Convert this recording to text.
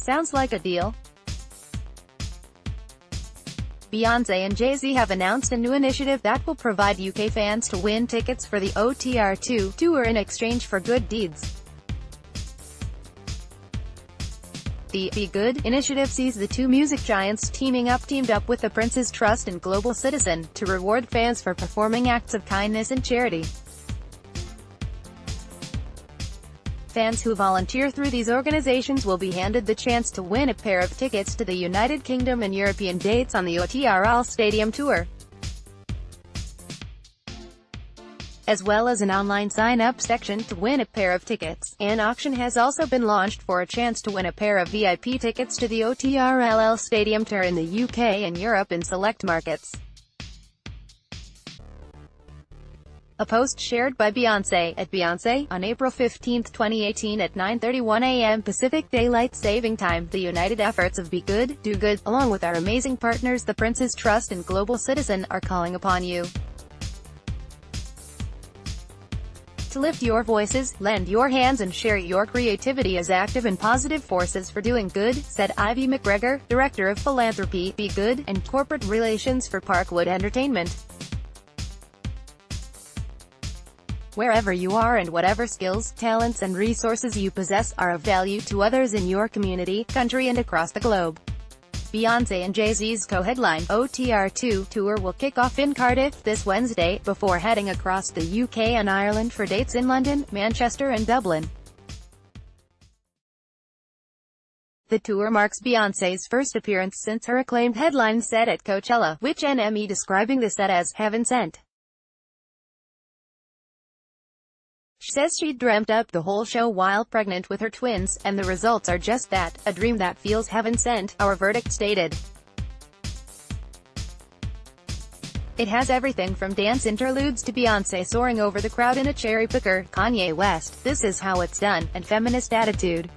Sounds like a deal. Beyoncé and Jay-Z have announced a new initiative that will provide UK fans to win tickets for the OTR II tour in exchange for good deeds. The Beygood initiative sees the two music giants teamed up with The Prince's Trust and Global Citizen, to reward fans for performing acts of kindness and charity. Fans who volunteer through these organizations will be handed the chance to win a pair of tickets to the United Kingdom and European dates on the OTR II Stadium Tour, as well as an online sign-up section to win a pair of tickets. An auction has also been launched for a chance to win a pair of VIP tickets to the OTR II Stadium Tour in the UK and Europe in select markets. A post shared by Beyoncé, @Beyoncé, on April 15, 2018 at 9:31 a.m. Pacific Daylight Saving Time, the united efforts of Be Good, Do Good, along with our amazing partners The Prince's Trust and Global Citizen, are calling upon you to lift your voices, lend your hands and share your creativity as active and positive forces for doing good, said Ivy McGregor, Director of Philanthropy, Be Good, and Corporate Relations for Parkwood Entertainment. Wherever you are and whatever skills, talents and resources you possess are of value to others in your community, country and across the globe. Beyoncé and Jay-Z's co-headline OTR II tour will kick off in Cardiff this Wednesday, before heading across the UK and Ireland for dates in London, Manchester and Dublin. The tour marks Beyoncé's first appearance since her acclaimed headline set at Coachella, which NME describing the set as "heaven sent." She says she dreamt up the whole show while pregnant with her twins, and the results are just that, a dream that feels heaven sent, our verdict stated. It has everything from dance interludes to Beyoncé soaring over the crowd in a cherry picker, Kanye West, "This Is How It's Done," and feminist attitude.